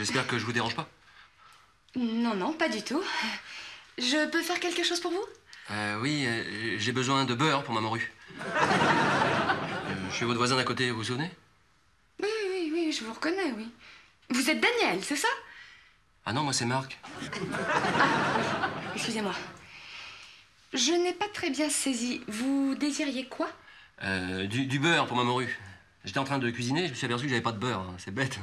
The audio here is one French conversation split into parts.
J'espère que je vous dérange pas. Non, non, pas du tout. Je peux faire quelque chose pour vous? Oui, j'ai besoin de beurre pour ma morue. Je suis votre voisin d'à côté, vous vous souvenez? Oui, oui, oui, je vous reconnais, oui. Vous êtes Daniel, c'est ça? Ah non, moi c'est Marc. Ah, excusez-moi. Je n'ai pas très bien saisi. Vous désiriez quoi? Du beurre pour ma morue. J'étais en train de cuisiner, je me suis aperçu que j'avais pas de beurre. Hein. C'est bête.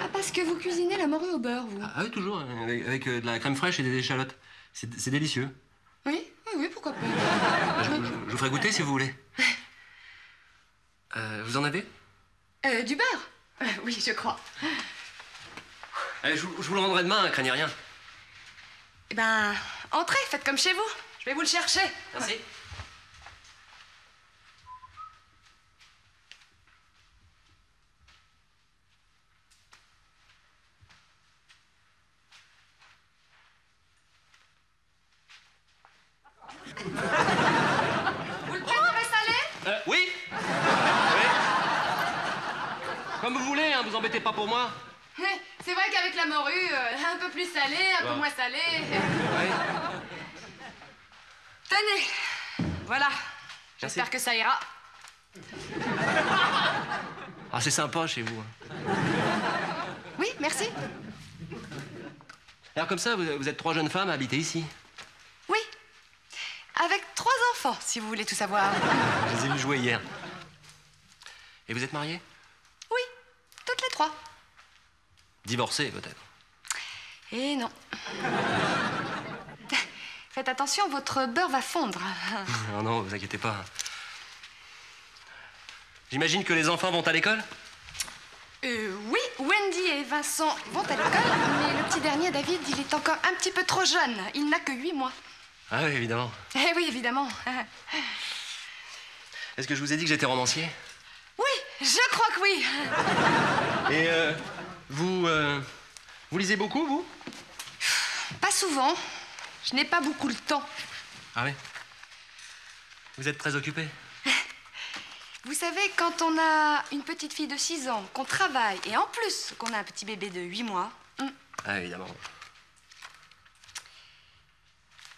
Ah, parce que vous cuisinez la morue au beurre, vous? Ah oui, toujours. Avec de la crème fraîche et des échalotes. C'est délicieux. Oui, oui, oui, pourquoi pas. Je vous ferai goûter si vous voulez. Vous en avez? Du beurre? Oui, je crois. Allez, je vous le rendrai demain, hein, craignez rien. Eh ben, entrez, faites comme chez vous. Je vais vous le chercher. Merci. Ouais. Vous embêtez pas pour moi. C'est vrai qu'avec la morue, un peu plus salé, un peu moins salé. Ouais. Tenez, voilà. J'espère que ça ira. Ah, c'est sympa chez vous. Oui, merci. Alors comme ça, vous êtes 3 jeunes femmes à habiter ici. Oui, avec 3 enfants, si vous voulez tout savoir. Je les ai vus jouer hier. Et vous êtes mariés? Les 3. Divorcé, peut-être. Eh non. Faites attention, votre beurre va fondre. Non, non, vous inquiétez pas. J'imagine que les enfants vont à l'école? Oui, Wendy et Vincent vont à l'école, mais le petit dernier, David, il est encore un petit peu trop jeune. Il n'a que 8 mois. Ah oui, évidemment. Eh oui, évidemment. Est-ce que je vous ai dit que j'étais romancier? Oui, je crois que oui. Et vous lisez beaucoup, vous? Pas souvent. Je n'ai pas beaucoup le temps. Ah oui? Vous êtes très occupée. Vous savez, quand on a une petite fille de 6 ans, qu'on travaille, et en plus qu'on a un petit bébé de 8 mois... Ah, évidemment.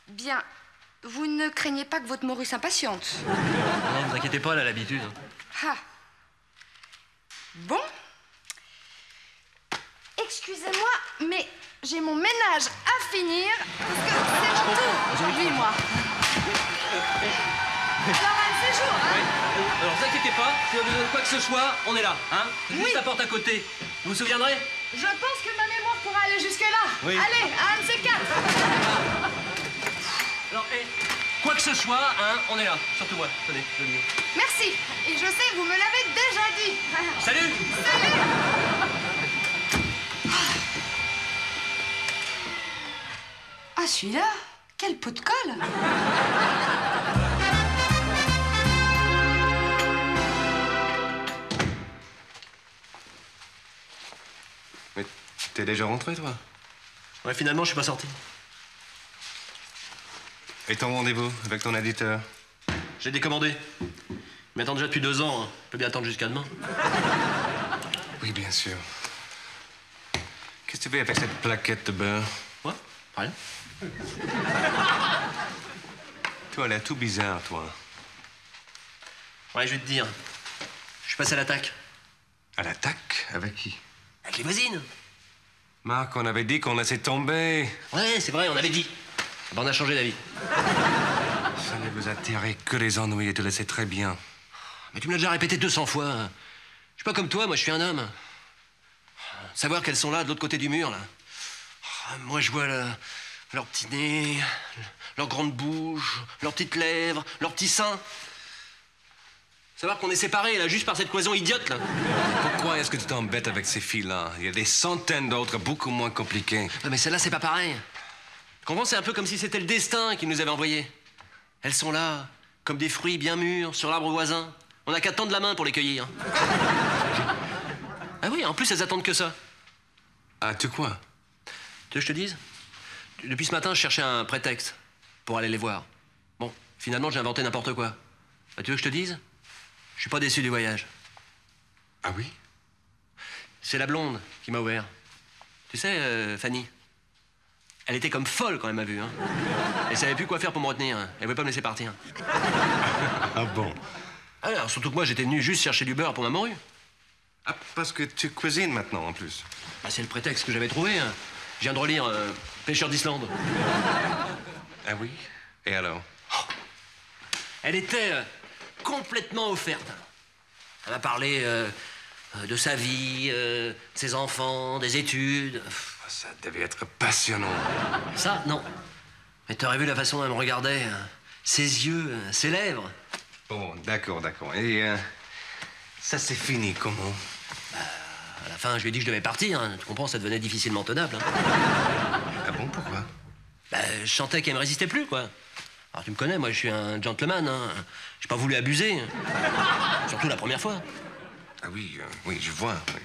Bien. Vous ne craignez pas que votre morue s'impatiente? Non, ne vous inquiétez pas, elle a l'habitude. Ah. Bon. Excusez-moi, mais j'ai mon ménage à finir, parce que c'est mon tour aujourd'hui, moi. Alors, un séjour, hein? Oui. Alors, ne vous inquiétez pas, si vous avez besoin de quoi que ce soit, on est là, hein? Oui. Juste la porte à côté. Vous vous souviendrez? Je pense que ma mémoire pourra aller jusque-là. Oui. Allez, un de ces 4. Alors, et quoi que ce soit, hein, on est là. Surtout moi, tenez, le mieux. Merci. Et je sais, vous me l'avez déjà dit. Salut. Salut. Ah, celui-là, quel pot de colle. Mais t'es déjà rentré, toi? Ouais, finalement, je suis pas sorti. Et ton rendez-vous avec ton éditeur? J'ai décommandé. Il m'attend déjà depuis 2 ans. Hein. Je peux bien attendre jusqu'à demain. Oui, bien sûr. Qu'est-ce que tu fais avec cette plaquette de beurre? Quoi? Rien. Toi, elle a l'air tout bizarre, toi. Ouais, je vais te dire. Je suis passé à l'attaque. À l'attaque? Avec qui? Avec les voisines. Marc, on avait dit qu'on laissait tomber. Ouais, c'est vrai, on avait dit. Ben, on a changé d'avis. Ça ne vous attirait que les ennuis et te laissait très bien. Mais tu me l'as déjà répété 200 fois. Je suis pas comme toi, moi je suis un homme. Savoir qu'elles sont là, de l'autre côté du mur, là. Moi je vois leur petit nez, leur grande bouche, leurs petites lèvres, leurs petits seins. Savoir qu'on est séparés, là, juste par cette cloison idiote, là. Pourquoi est-ce que tu t'embêtes avec ces filles-là? Il y a des centaines d'autres, beaucoup moins compliquées. Non, mais celle-là, c'est pas pareil. C'est un peu comme si c'était le destin qui nous avait envoyés. Elles sont là, comme des fruits bien mûrs, sur l'arbre voisin. On n'a qu'à tendre la main pour les cueillir. Ah oui, en plus, elles attendent que ça. Ah, tu quoi? Tu veux que je te dise? Depuis ce matin, je cherchais un prétexte pour aller les voir. Bon, finalement, j'ai inventé n'importe quoi. Bah, tu veux que je te dise? Je suis pas déçu du voyage. Ah oui? C'est la blonde qui m'a ouvert. Tu sais, Fanny, elle était comme folle quand elle m'a vu. Hein. Elle savait plus quoi faire pour me retenir. Hein. Elle voulait pas me laisser partir. Ah bon? Alors, surtout que moi, j'étais venu juste chercher du beurre pour ma morue. Ah, parce que tu cuisines maintenant, en plus. Bah, c'est le prétexte que j'avais trouvé. Hein. Je viens de relire Pêcheur d'Islande. Ah oui? Et alors? Oh. Elle était complètement offerte. Elle m'a parlé de sa vie, de ses enfants, des études. Ça devait être passionnant. Ça, non. Mais t'aurais vu la façon dont elle me regardait. Ses yeux, ses lèvres. Bon, d'accord, d'accord. Et ça, c'est fini, comment? À la fin, je lui ai dit que je devais partir. Hein. Tu comprends, ça devenait difficilement tenable. Hein. Ah bon, pourquoi? Bah, je sentais qu'elle me résistait plus, quoi. Alors, tu me connais, moi, je suis un gentleman. Hein. J'ai pas voulu abuser. Surtout la première fois. Ah oui, oui, je vois. Oui.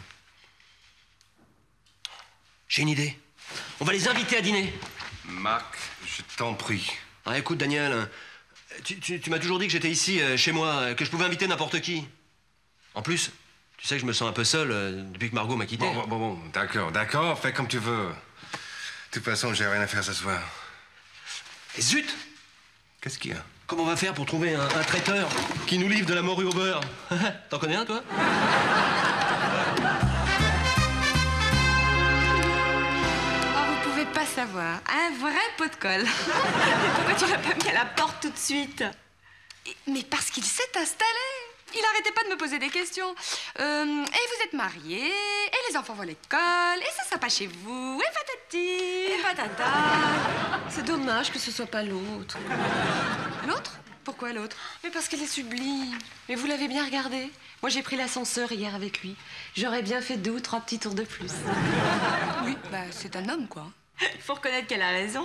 J'ai une idée. On va les inviter à dîner. Marc, je t'en prie. Ah, écoute, Daniel, tu m'as toujours dit que j'étais ici, chez moi, que je pouvais inviter n'importe qui. En plus, tu sais que je me sens un peu seul depuis que Margot m'a quitté. Bon, d'accord, d'accord, fais comme tu veux. De toute façon, j'ai rien à faire ce soir. Et zut! Qu'est-ce qu'il y a? Comment on va faire pour trouver un traiteur qui nous livre de la morue au beurre? T'en connais un, toi? Pas savoir, un vrai pot de colle. Pourquoi tu l'as pas mis à la porte tout de suite? Mais parce qu'il s'est installé. Il arrêtait pas de me poser des questions. Et vous êtes mariés, et les enfants vont à l'école, et c'est sympa chez vous, et patati, et patata. C'est dommage que ce soit pas l'autre. L'autre? Pourquoi l'autre? Mais parce qu'elle est sublime. Mais vous l'avez bien regardé. Moi, j'ai pris l'ascenseur hier avec lui. J'aurais bien fait 2 ou 3 petits tours de plus. Oui, bah, c'est un homme, quoi. Faut reconnaître qu'elle a raison.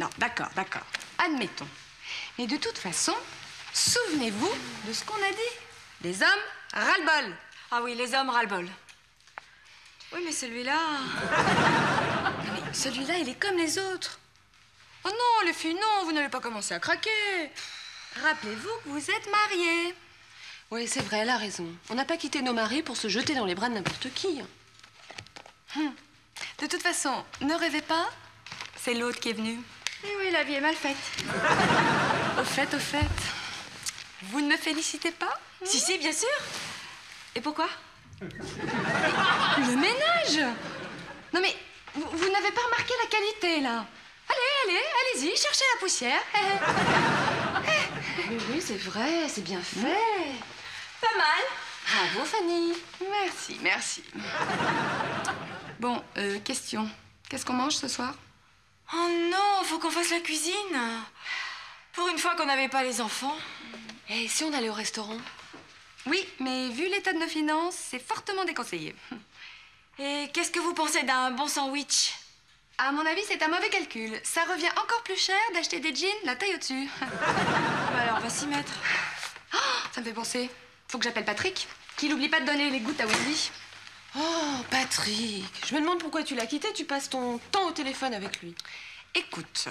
Non, d'accord, d'accord. Admettons. Mais de toute façon, souvenez-vous de ce qu'on a dit. Les hommes, ras-le-bol. Ah oui, les hommes, ras-le-bol. Oui, mais celui-là... Celui-là, il est comme les autres. Oh non, les filles, non, vous n'avez pas commencé à craquer. Rappelez-vous que vous êtes mariés. Oui, c'est vrai, elle a raison. On n'a pas quitté nos maris pour se jeter dans les bras de n'importe qui. De toute façon, ne rêvez pas, c'est l'autre qui est venu. Eh oui, la vie est mal faite. Au fait, vous ne me félicitez pas? Si, bien sûr. Et pourquoi? Le ménage! Non mais, vous n'avez pas remarqué la qualité, là. Allez-y, cherchez la poussière. Mais oui, c'est vrai, c'est bien fait. Pas mal. Bravo, Fanny. Merci, merci. Bon, question. Qu'est-ce qu'on mange ce soir? Oh non, faut qu'on fasse la cuisine. Pour une fois qu'on n'avait pas les enfants. Et si on allait au restaurant? Oui, mais vu l'état de nos finances, c'est fortement déconseillé. Et qu'est-ce que vous pensez d'un bon sandwich? À mon avis, c'est un mauvais calcul. Ça revient encore plus cher d'acheter des jeans la taille au-dessus. Bah alors, on va s'y mettre. Oh, ça me fait penser. Faut que j'appelle Patrick, qu'il n'oublie pas de donner les gouttes à Wendy. Oh, Patrick, je me demande pourquoi tu l'as quitté, tu passes ton temps au téléphone avec lui. Écoute,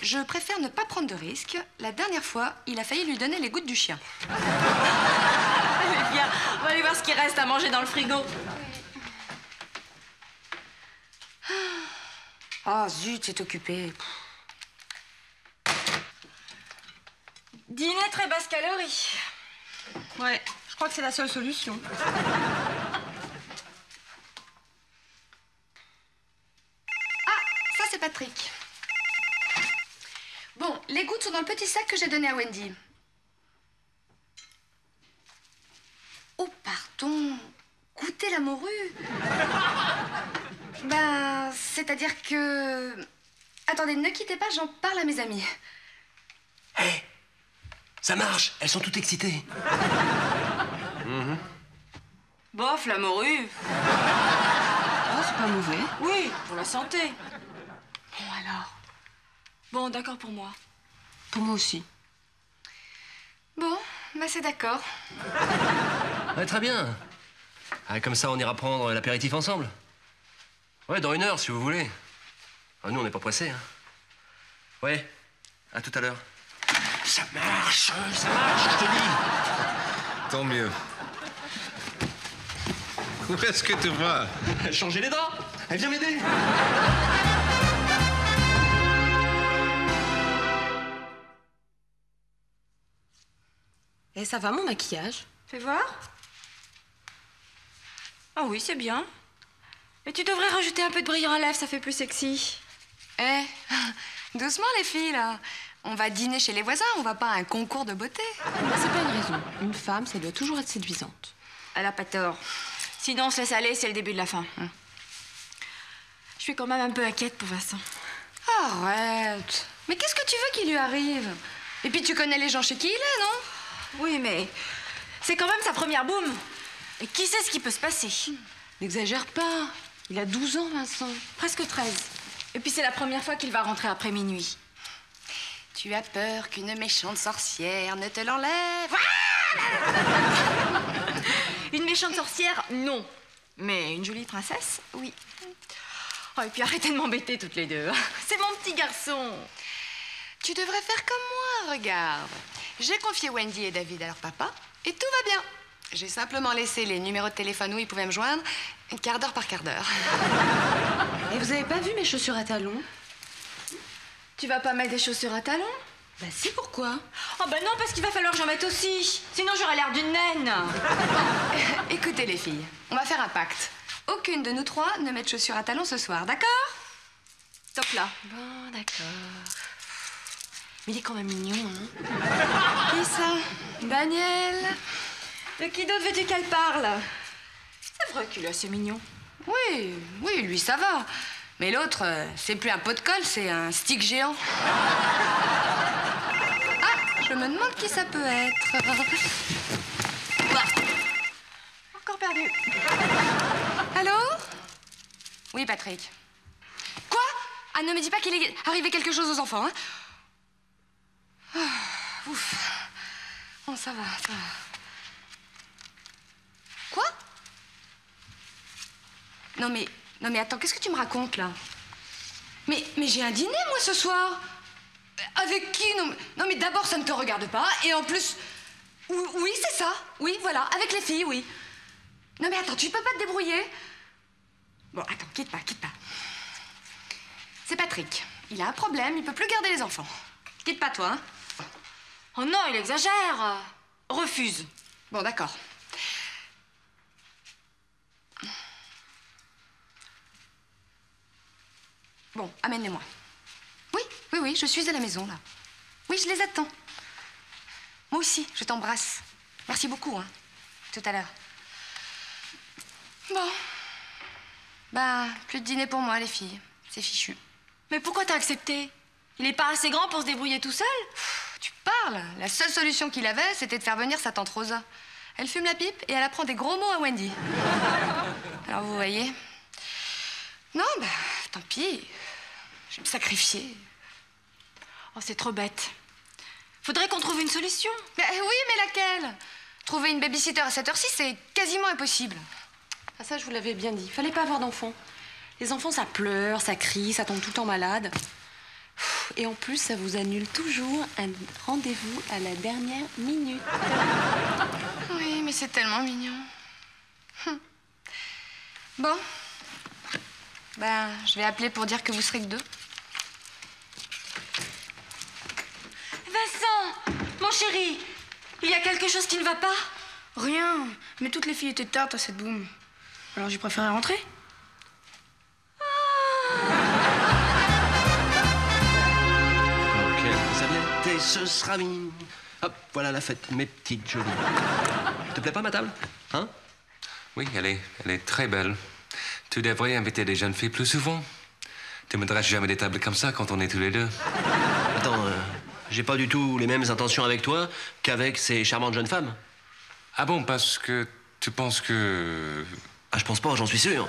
je préfère ne pas prendre de risques. La dernière fois, il a failli lui donner les gouttes du chien. Allez, viens, on va aller voir ce qu'il reste à manger dans le frigo. Ah, zut, c'est occupé. Dîner très basse calorie. Ouais, je crois que c'est la seule solution. Patrick. Bon, les gouttes sont dans le petit sac que j'ai donné à Wendy. Oh, pardon. Goûter la morue. Ben, c'est-à-dire que... Attendez, ne quittez pas, j'en parle à mes amis. Hé, hey, ça marche, elles sont toutes excitées. Bof, la morue. Oh, c'est pas mauvais. Oui, pour la santé. Bon, alors. Bon, d'accord pour moi. Pour moi aussi. Bon, bah c'est d'accord. Ouais, très bien. Ouais, comme ça, on ira prendre l'apéritif ensemble. Ouais, dans 1 heure, si vous voulez. Ah, nous, on n'est pas pressés, hein. Ouais, à tout à l'heure. Ça marche, je te dis. Tant mieux. Où est-ce que tu vas? Changer les dents. Elle vient m'aider. Eh, ça va, mon maquillage? Fais voir. Ah oui, c'est bien. Et tu devrais rajouter un peu de brillant à lèvres, ça fait plus sexy. Eh, doucement les filles, là. On va dîner chez les voisins, on va pas à un concours de beauté. C'est pas une raison. Une femme, ça doit toujours être séduisante. Elle a pas tort. Sinon, on se laisse aller, c'est le début de la fin. Je suis quand même un peu inquiète pour Vincent. Arrête. Mais qu'est-ce que tu veux qu'il lui arrive? Et puis tu connais les gens chez qui il est, non? Oui, mais c'est quand même sa première boum. Et qui sait ce qui peut se passer? N'exagère pas. Il a 12 ans, Vincent. Presque 13. Et puis c'est la première fois qu'il va rentrer après minuit. Tu as peur qu'une méchante sorcière ne te l'enlève? Une méchante sorcière, non. Mais une jolie princesse, oui. Oh, et puis arrêtez de m'embêter toutes les deux. C'est mon petit garçon. Tu devrais faire comme moi, regarde. J'ai confié Wendy et David à leur papa, et tout va bien. J'ai simplement laissé les numéros de téléphone où ils pouvaient me joindre, quart d'heure par quart d'heure. Et vous avez pas vu mes chaussures à talons? Tu vas pas mettre des chaussures à talons? Bah si, pourquoi? Oh bah non, parce qu'il va falloir que j'en mette aussi. Sinon j'aurai l'air d'une naine. Écoutez les filles, on va faire un pacte. Aucune de nous trois ne met de chaussures à talons ce soir, d'accord? Top là. Bon, d'accord. Mais il est quand même mignon, hein? Qui ça? Daniel? De qui d'autre veux-tu qu'elle parle? C'est vrai qu'il est assez mignon. Oui, oui, lui, ça va. Mais l'autre, c'est plus un pot de colle, c'est un stick géant. Ah, je me demande qui ça peut être. Encore perdu. Allô? Oui, Patrick. Quoi? Ah, ne me dis pas qu'il est arrivé quelque chose aux enfants, hein? Oh, ouf. Bon, ça va, ça va. Quoi? Non mais, non mais attends, qu'est-ce que tu me racontes là? Mais j'ai un dîner moi ce soir. Avec qui? Non, non mais d'abord ça ne te regarde pas et en plus... Oui, c'est ça. Oui, voilà, avec les filles, oui. Non mais attends, tu peux pas te débrouiller? Bon, attends, quitte pas, quitte pas. C'est Patrick. Il a un problème, il peut plus garder les enfants. Quitte pas, toi, hein? Oh non, il exagère. Refuse. Bon, d'accord. Bon, amène-les-moi. Oui, oui, oui, je suis à la maison, là. Oui, je les attends. Moi aussi, je t'embrasse. Merci beaucoup, hein. Tout à l'heure. Bon. Ben, plus de dîner pour moi, les filles. C'est fichu. Mais pourquoi t'as accepté? Il n'est pas assez grand pour se débrouiller tout seul? Tu parles. La seule solution qu'il avait, c'était de faire venir sa tante Rosa. Elle fume la pipe et elle apprend des gros mots à Wendy. Alors vous voyez. Non, bah, tant pis. Je vais me sacrifier. Oh, c'est trop bête. Faudrait qu'on trouve une solution. Bah, oui, mais laquelle? Trouver une babysitter à cette heure-ci, c'est quasiment impossible. Ah, ça, je vous l'avais bien dit. Fallait pas avoir d'enfants. Les enfants, ça pleure, ça crie, ça tombe tout le temps malade. Et en plus, ça vous annule toujours un rendez-vous à la dernière minute. Oui, mais c'est tellement mignon. Bon. Ben, je vais appeler pour dire que vous serez que deux. Vincent, mon chéri, il y a quelque chose qui ne va pas? Rien, mais toutes les filles étaient tartes à cette boum. Alors j'ai préféré rentrer. Et ce sera mis. Hop, voilà la fête, mes petites jolies. Te plaît pas, ma table? Hein? Oui, elle est très belle. Tu devrais inviter des jeunes filles plus souvent. Tu me dresses jamais des tables comme ça quand on est tous les deux. Attends, j'ai pas du tout les mêmes intentions avec toi qu'avec ces charmantes jeunes femmes. Ah bon, parce que tu penses que... Ah, je pense pas, j'en suis sûr.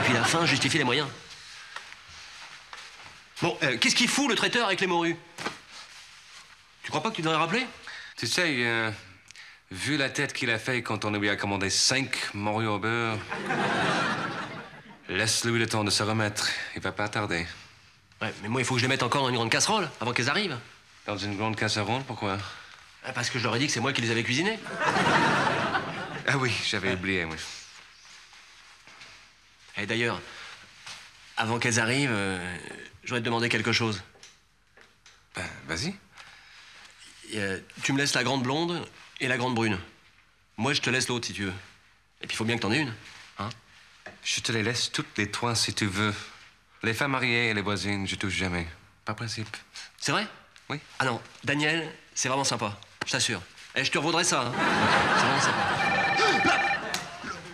Et puis la fin justifie les moyens. Bon, qu'est-ce qu'il fout, le traiteur, avec les morues? Tu crois pas que tu devrais rappeler? Tu sais, vu la tête qu'il a fait quand on lui a commandé 5 morues au beurre... Laisse-lui le temps de se remettre. Il va pas tarder. Ouais, mais moi, il faut que je les mette encore dans une grande casserole avant qu'elles arrivent. Dans une grande casserole? Pourquoi? Parce que je leur ai dit que c'est moi qui les avais cuisinées. Ah oui, j'avais oublié, oui. Et d'ailleurs, Avant qu'elles arrivent, j'aurais te demander quelque chose. Ben, vas-y. Tu me laisses la grande blonde et la grande brune. Moi, je te laisse l'autre, si tu veux. Et puis, il faut bien que t'en aies une, hein? Je te les laisse toutes les trois, si tu veux. Les femmes mariées et les voisines, je touche jamais. Par principe. C'est vrai? Oui. Ah non, Daniel, c'est vraiment sympa, je t'assure. Et je te revaudrai ça, hein. C'est vraiment sympa. Là,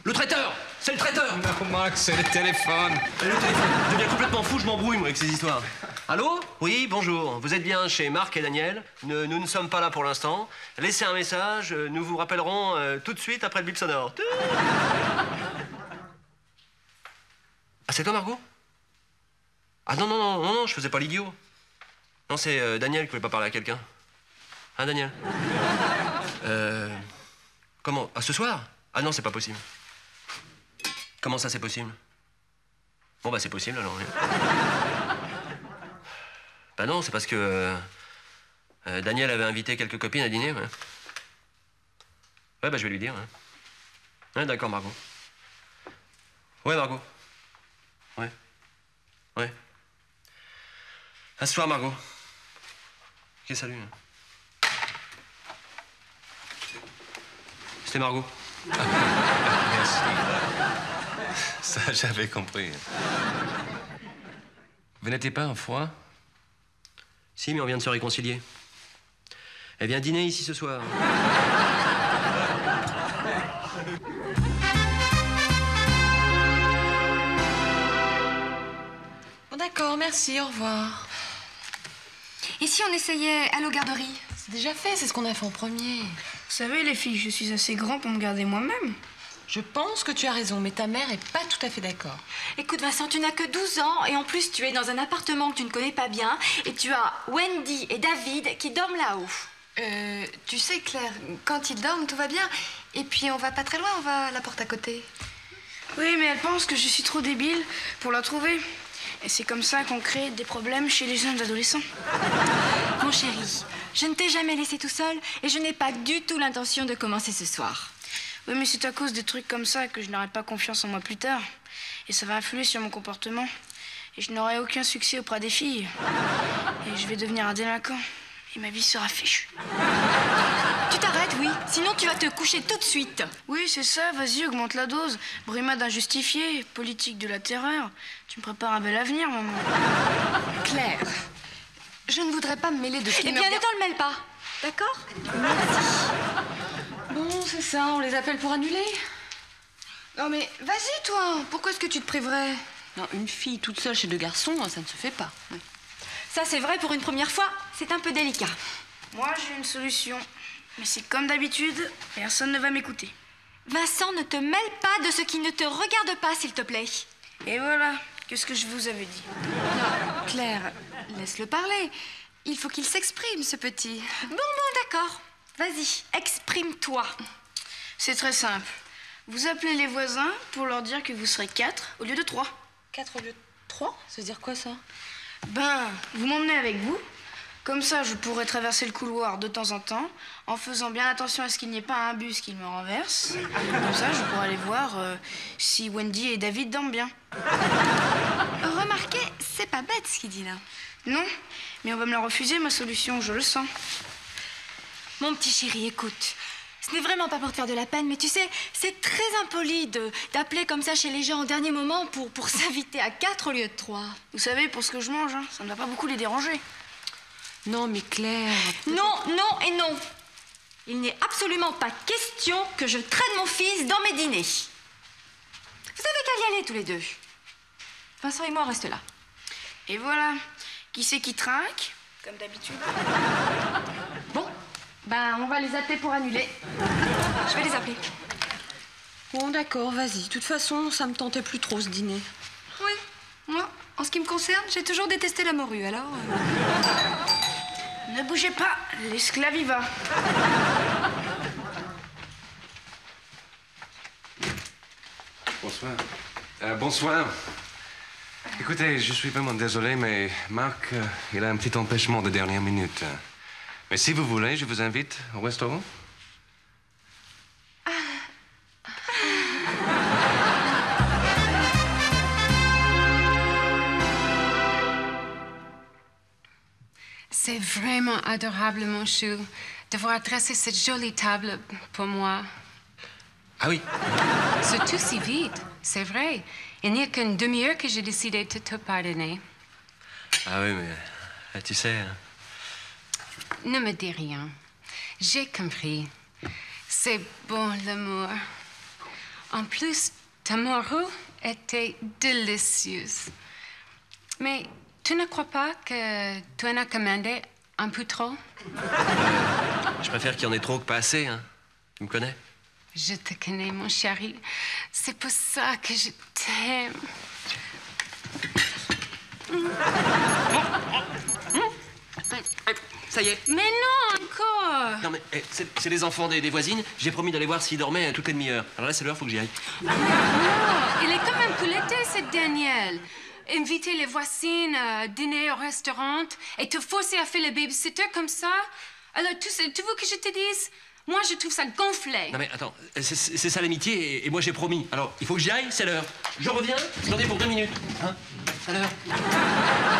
le traiteur! C'est le traiteur! Non, Marc, c'est le téléphone. Le téléphone. Je deviens complètement fou, je m'embrouille, moi, avec ces histoires. Allô? Oui, bonjour. Vous êtes bien chez Marc et Daniel. Nous ne sommes pas là pour l'instant. Laissez un message, nous vous rappellerons tout de suite après le bip sonore. Ah, c'est toi, Margot? Ah non, non, non, non, non, je faisais pas l'idiot. Non, c'est Daniel qui voulait pas parler à quelqu'un. Hein, Daniel? Comment? Ah, ce soir? Ah non, c'est pas possible. Comment ça, c'est possible? Bon, bah, c'est possible, alors. Oui. Bah non, c'est parce que... Daniel avait invité quelques copines à dîner, ouais. Ouais, bah, je vais lui dire, hein. Ouais, d'accord, Margot. Ouais, Margot. Ouais. Ouais. À ce soir, Margot. Ok, salut. C'était Margot. Ça, j'avais compris. Vous n'étiez pas en froid? Si, mais on vient de se réconcilier. Elle vient dîner ici ce soir. Bon, d'accord, merci, au revoir. Et si on essayait à l'eau garderie? C'est déjà fait, c'est ce qu'on a fait en premier. Vous savez, les filles, je suis assez grand pour me garder moi-même. Je pense que tu as raison, mais ta mère est pas tout à fait d'accord. Écoute, Vincent, tu n'as que 12 ans et en plus, tu es dans un appartement que tu ne connais pas bien et tu as Wendy et David qui dorment là-haut. Tu sais, Claire, quand ils dorment, tout va bien. Et puis, on va pas très loin, on va à la porte à côté. Oui, mais elle pense que je suis trop débile pour la trouver. Et c'est comme ça qu'on crée des problèmes chez les jeunes adolescents. Mon chéri, je ne t'ai jamais laissé tout seul et je n'ai pas du tout l'intention de commencer ce soir. Oui, mais c'est à cause des trucs comme ça que je n'aurai pas confiance en moi plus tard. Et ça va influer sur mon comportement. Et je n'aurai aucun succès auprès des filles. Et je vais devenir un délinquant. Et ma vie sera fichue. Tu t'arrêtes, oui. Sinon, tu vas te coucher tout de suite. Oui, c'est ça. Vas-y, augmente la dose. Brimade injustifiée, politique de la terreur. Tu me prépares un bel avenir, maman. Claire, je ne voudrais pas me mêler de... Eh bien, ne t'en mêle pas. D'accord? Merci. Bon, c'est ça, on les appelle pour annuler. Non mais, vas-y toi, pourquoi est-ce que tu te priverais? Non, une fille toute seule chez deux garçons, ça ne se fait pas. Oui. Ça c'est vrai, pour une première fois, c'est un peu délicat. Moi j'ai une solution, mais c'est comme d'habitude, personne ne va m'écouter. Vincent, ne te mêle pas de ce qui ne te regarde pas, s'il te plaît. Et voilà, qu'est-ce que je vous avais dit? Non, Claire, laisse-le parler. Il faut qu'il s'exprime, ce petit. Bon, bon, d'accord. Vas-y, exprime-toi. C'est très simple. Vous appelez les voisins pour leur dire que vous serez 4 au lieu de 3. 4 au lieu de 3? Ça veut dire quoi, ça? Ben, vous m'emmenez avec vous. Comme ça, je pourrai traverser le couloir de temps en temps, en faisant bien attention à ce qu'il n'y ait pas un bus qui me renverse. Comme ça, je pourrai aller voir si Wendy et David dorment bien. Remarquez, c'est pas bête, ce qu'il dit, là. Non, mais on va me la refuser, ma solution, je le sens. Mon petit chéri, écoute, ce n'est vraiment pas pour te faire de la peine, mais tu sais, c'est très impoli d'appeler comme ça chez les gens au dernier moment pour s'inviter à 4 au lieu de 3. Vous savez, pour ce que je mange, hein, ça ne va pas beaucoup les déranger. Non, mais Claire... Non, non et non. Il n'est absolument pas question que je traîne mon fils dans mes dîners. Vous avez qu'à y aller tous les deux. Vincent et moi, on reste là. Et voilà, qui c'est qui trinque, comme d'habitude. Bon. Ben, on va les appeler pour annuler. Je vais les appeler. Bon, d'accord, vas-y. De toute façon, ça me tentait plus trop, ce dîner. Oui, moi, en ce qui me concerne, j'ai toujours détesté la morue, alors... Ne bougez pas, l'esclave y va. Bonsoir. Bonsoir. Écoutez, je suis vraiment désolé, mais Marc, il a un petit empêchement de dernière minute. Mais si vous voulez, je vous invite au restaurant. C'est vraiment adorable, mon chou, d'avoir dressé cette jolie table pour moi. Ah oui? C'est tout si vite, c'est vrai. Il n'y a qu'une demi-heure que j'ai décidé de te pardonner. Ah oui, mais tu sais... Ne me dis rien. J'ai compris. C'est bon, l'amour. En plus, ta morue était délicieuse. Mais tu ne crois pas que tu en as commandé un peu trop? Je préfère qu'il y en ait trop que pas assez, hein. Tu me connais? Je te connais, mon chéri. C'est pour ça que je t'aime. Ça y est. Mais non, encore. Non, mais c'est les enfants des voisines. J'ai promis d'aller voir s'ils dormaient toutes les demi-heures. Alors là, c'est l'heure, faut que j'y aille. Non, il est quand même tout l'été, cette Danielle. Inviter les voisines à dîner au restaurant et te forcer à faire le babysitter comme ça. Alors, tu veux que je te dise? Moi, je trouve ça gonflé. Non, mais attends, c'est ça l'amitié, et moi, j'ai promis. Alors, il faut que j'y aille, c'est l'heure. Je reviens, j'en ai pour 2 minutes. Hein? À l'heure.